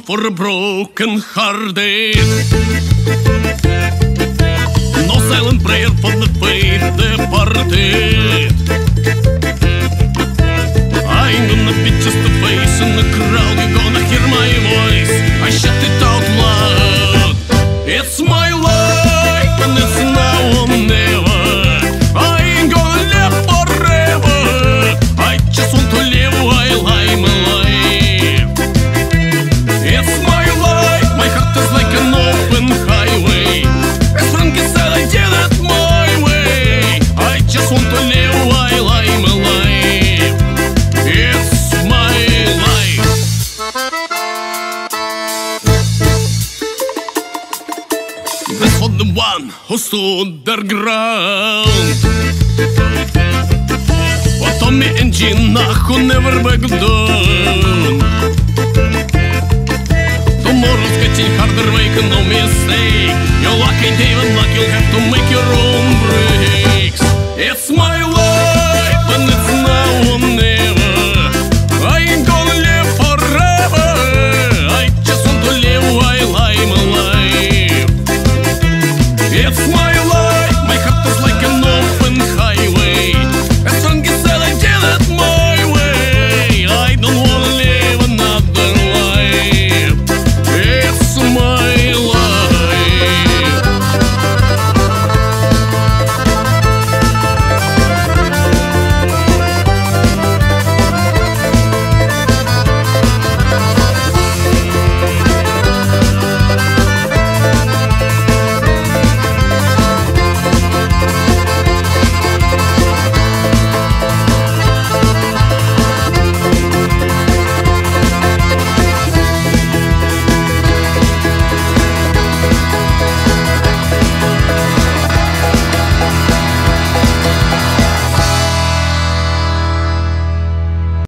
for broken-hearted. No silent prayer for the faith departed. I'm gonna be just a face in the crowd. You're gonna hear my voice. I shout it out loud. It's my life and it's now or never. I ain't gonna live forever. I just want to live while I'm alive. The one who stood their ground, but Tommy and Gina who never backed down. Tomorrow's getting harder, make no mistake. You're lucky, David, luck, you'll have to make your own breaks. It's my